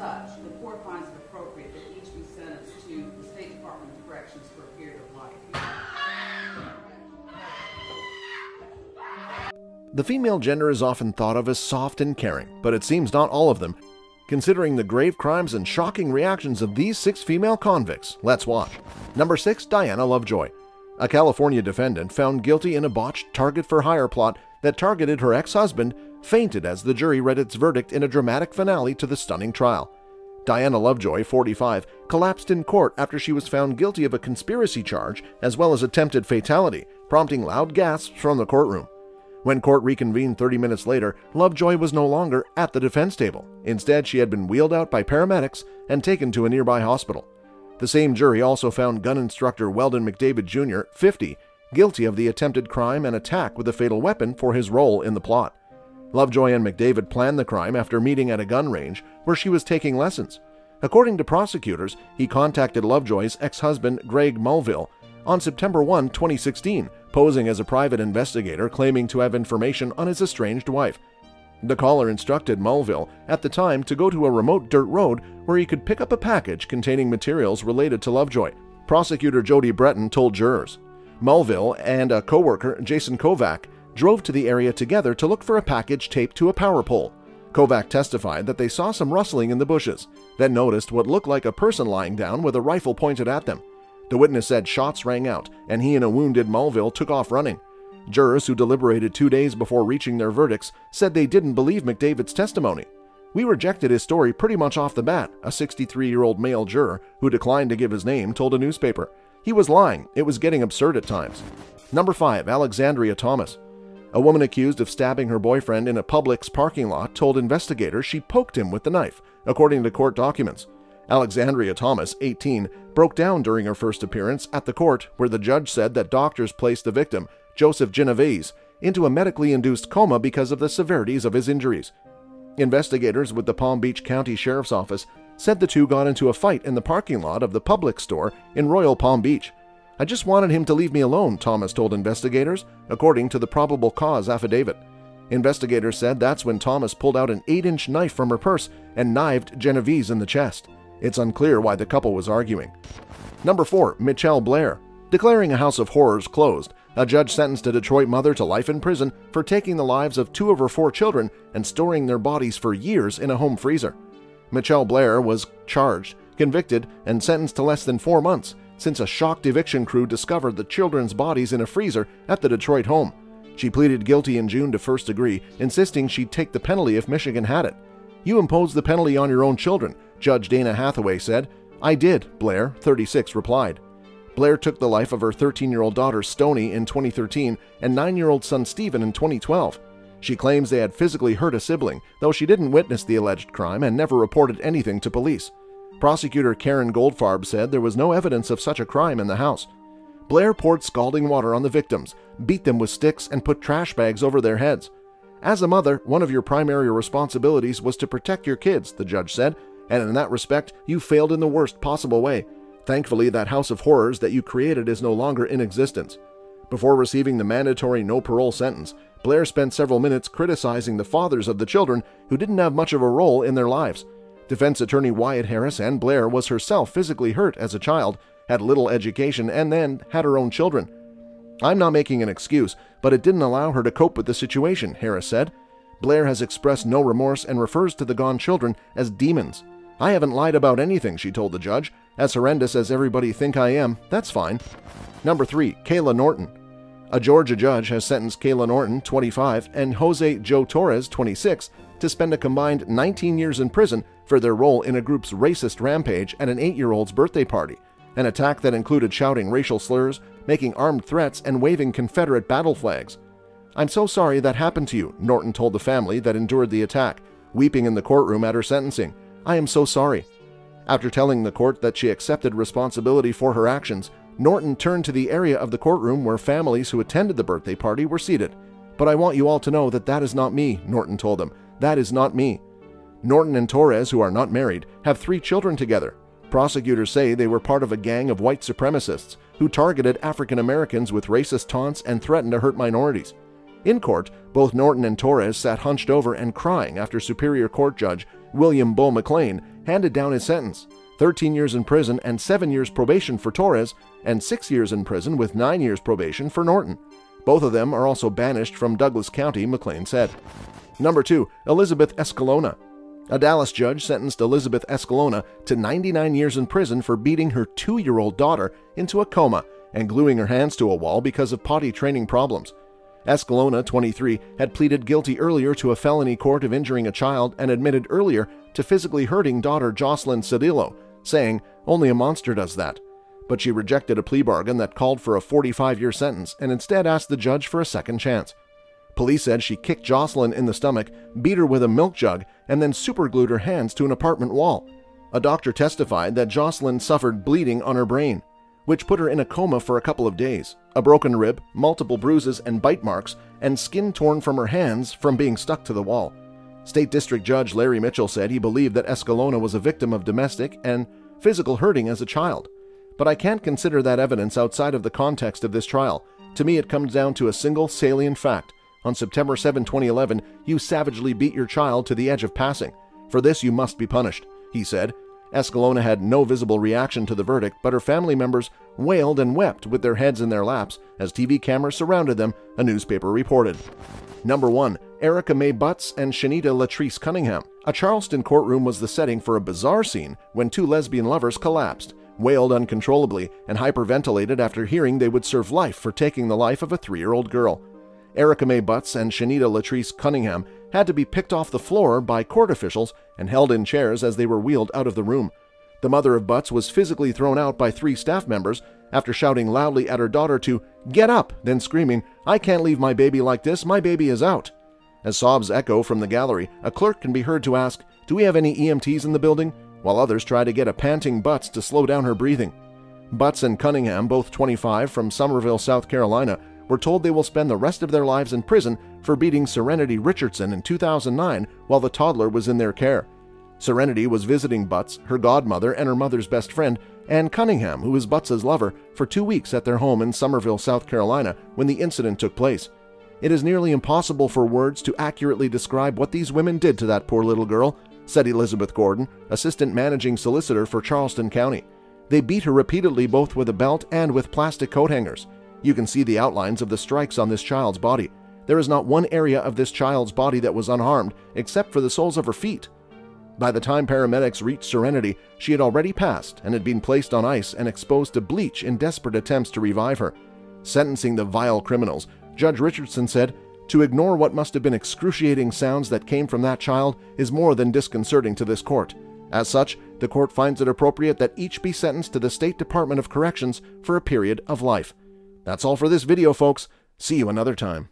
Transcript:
such, the court finds it appropriate that each be sentenced to the State Department of Corrections for a period of life. The female gender is often thought of as soft and caring, but it seems not all of them. Considering the grave crimes and shocking reactions of these 6 female convicts, let's watch. Number 6, Diana Lovejoy. A California defendant found guilty in a botched target-for-hire plot that targeted her ex-husband fainted as the jury read its verdict in a dramatic finale to the stunning trial. Diana Lovejoy, 45, collapsed in court after she was found guilty of a conspiracy charge as well as attempted fatality, prompting loud gasps from the courtroom. When court reconvened 30 minutes later, Lovejoy was no longer at the defense table. Instead, she had been wheeled out by paramedics and taken to a nearby hospital. The same jury also found gun instructor Weldon McDavid Jr., 50, guilty of the attempted crime and attack with a fatal weapon for his role in the plot. Lovejoy and McDavid planned the crime after meeting at a gun range where she was taking lessons. According to prosecutors, he contacted Lovejoy's ex-husband Greg Mulvihill on September 1, 2016, posing as a private investigator claiming to have information on his estranged wife. The caller instructed Mulvihill at the time to go to a remote dirt road where he could pick up a package containing materials related to Lovejoy. Prosecutor Jodi Breton told jurors. Mulvihill and a co-worker, Jason Kovac, drove to the area together to look for a package taped to a power pole. Kovac testified that they saw some rustling in the bushes, then noticed what looked like a person lying down with a rifle pointed at them. The witness said shots rang out, and he and a wounded Mulvihill took off running. Jurors who deliberated 2 days before reaching their verdicts said they didn't believe McDavid's testimony. We rejected his story pretty much off the bat, a 63-year-old male juror who declined to give his name told a newspaper. He was lying. It was getting absurd at times. Number 5, Alexandria Thomas. A woman accused of stabbing her boyfriend in a Publix parking lot told investigators she poked him with the knife, according to court documents. Alexandria Thomas, 18, broke down during her first appearance at the court where the judge said that doctors placed the victim, Joseph Genovese, into a medically induced coma because of the severities of his injuries. Investigators with the Palm Beach County Sheriff's Office said the two got into a fight in the parking lot of the Publix store in Royal Palm Beach. I just wanted him to leave me alone, Thomas told investigators, according to the probable cause affidavit. Investigators said that's when Thomas pulled out an 8-inch knife from her purse and knifed Genovese in the chest. It's unclear why the couple was arguing. Number 4, Michelle Blair. Declaring a house of horrors closed, a judge sentenced a Detroit mother to life in prison for taking the lives of 2 of her 4 children and storing their bodies for years in a home freezer. Michelle Blair was charged, convicted, and sentenced to less than 4 months since a shocked eviction crew discovered the children's bodies in a freezer at the Detroit home. She pleaded guilty in June to first degree, insisting she'd take the penalty if Michigan had it. You impose the penalty on your own children, Judge Dana Hathaway said. I did, Blair, 36, replied. Blair took the life of her 13-year-old daughter Stoney in 2013 and 9-year-old son Stephen in 2012. She claims they had physically hurt a sibling, though she didn't witness the alleged crime and never reported anything to police. Prosecutor Karen Goldfarb said there was no evidence of such a crime in the house. Blair poured scalding water on the victims, beat them with sticks, and put trash bags over their heads. As a mother, one of your primary responsibilities was to protect your kids, the judge said, and in that respect, you failed in the worst possible way. Thankfully, that house of horrors that you created is no longer in existence. Before receiving the mandatory no-parole sentence, Blair spent several minutes criticizing the fathers of the children who didn't have much of a role in their lives. Defense attorney Wyatt Harris and Blair was herself physically hurt as a child, had little education, and then had her own children. I'm not making an excuse, but it didn't allow her to cope with the situation, Harris said. Blair has expressed no remorse and refers to the gone children as demons. I haven't lied about anything, she told the judge. As horrendous as everybody think I am, that's fine. Number 3, Kayla Norton. A Georgia judge has sentenced Kayla Norton, 25, and Jose Joe Torres, 26, to spend a combined 19 years in prison for their role in a group's racist rampage at an 8-year-old's birthday party, an attack that included shouting racial slurs, making armed threats, and waving Confederate battle flags. I'm so sorry that happened to you, Norton told the family that endured the attack, weeping in the courtroom at her sentencing. I am so sorry. After telling the court that she accepted responsibility for her actions, Norton turned to the area of the courtroom where families who attended the birthday party were seated. But I want you all to know that that is not me, Norton told them. That is not me. Norton and Torres, who are not married, have 3 children together. Prosecutors say they were part of a gang of white supremacists who targeted African Americans with racist taunts and threatened to hurt minorities. In court, both Norton and Torres sat hunched over and crying after Superior Court Judge William Bo McClain, handed down his sentence, 13 years in prison and 7 years probation for Torres, and 6 years in prison with 9 years probation for Norton. Both of them are also banished from Douglas County, McClain said. Number 2. Elizabeth Escalona. A Dallas judge sentenced Elizabeth Escalona to 99 years in prison for beating her 2-year-old daughter into a coma and gluing her hands to a wall because of potty training problems. Escalona, 23, had pleaded guilty earlier to a felony count of injuring a child and admitted earlier to physically hurting daughter Jocelyn Cedillo, saying, "Only a monster does that." But she rejected a plea bargain that called for a 45-year sentence and instead asked the judge for a second chance. Police said she kicked Jocelyn in the stomach, beat her with a milk jug, and then superglued her hands to an apartment wall. A doctor testified that Jocelyn suffered bleeding on her brain, which put her in a coma for a couple of days, a broken rib, multiple bruises and bite marks, and skin torn from her hands from being stuck to the wall. State District Judge Larry Mitchell said he believed that Escalona was a victim of domestic and physical hurting as a child. "But I can't consider that evidence outside of the context of this trial. To me, it comes down to a single salient fact. On September 7, 2011, you savagely beat your child to the edge of passing. For this, you must be punished," he said. Escalona had no visible reaction to the verdict, but her family members wailed and wept with their heads in their laps as TV cameras surrounded them, a newspaper reported. Number 1. Erica Mae Butts and Shanita Latrice Cunningham. A Charleston courtroom was the setting for a bizarre scene when 2 lesbian lovers collapsed, wailed uncontrollably, and hyperventilated after hearing they would serve life for taking the life of a 3-year-old girl. Erica Mae Butts and Shanita Latrice Cunningham had to be picked off the floor by court officials and held in chairs as they were wheeled out of the room. The mother of Butts was physically thrown out by 3 staff members after shouting loudly at her daughter to "get up," then screaming, "I can't leave my baby like this, my baby is out." As sobs echo from the gallery, a clerk can be heard to ask, "Do we have any EMTs in the building?" while others try to get a panting Butts to slow down her breathing. Butts and Cunningham, both 25, from Somerville, South Carolina, were told they will spend the rest of their lives in prison for beating Serenity Richardson in 2009 while the toddler was in their care. Serenity was visiting Butts, her godmother, and her mother's best friend, and Cunningham, who is Butts' lover, for 2 weeks at their home in Somerville, South Carolina, when the incident took place. "It is nearly impossible for words to accurately describe what these women did to that poor little girl," said Elizabeth Gordon, assistant managing solicitor for Charleston County. "They beat her repeatedly both with a belt and with plastic coat hangers. You can see the outlines of the strikes on this child's body. There is not one area of this child's body that was unharmed, except for the soles of her feet." By the time paramedics reached Serenity, she had already passed and had been placed on ice and exposed to bleach in desperate attempts to revive her. Sentencing the vile criminals, Judge Richardson said, "To ignore what must have been excruciating sounds that came from that child is more than disconcerting to this court. As such, the court finds it appropriate that each be sentenced to the State Department of Corrections for a period of life." That's all for this video, folks. See you another time.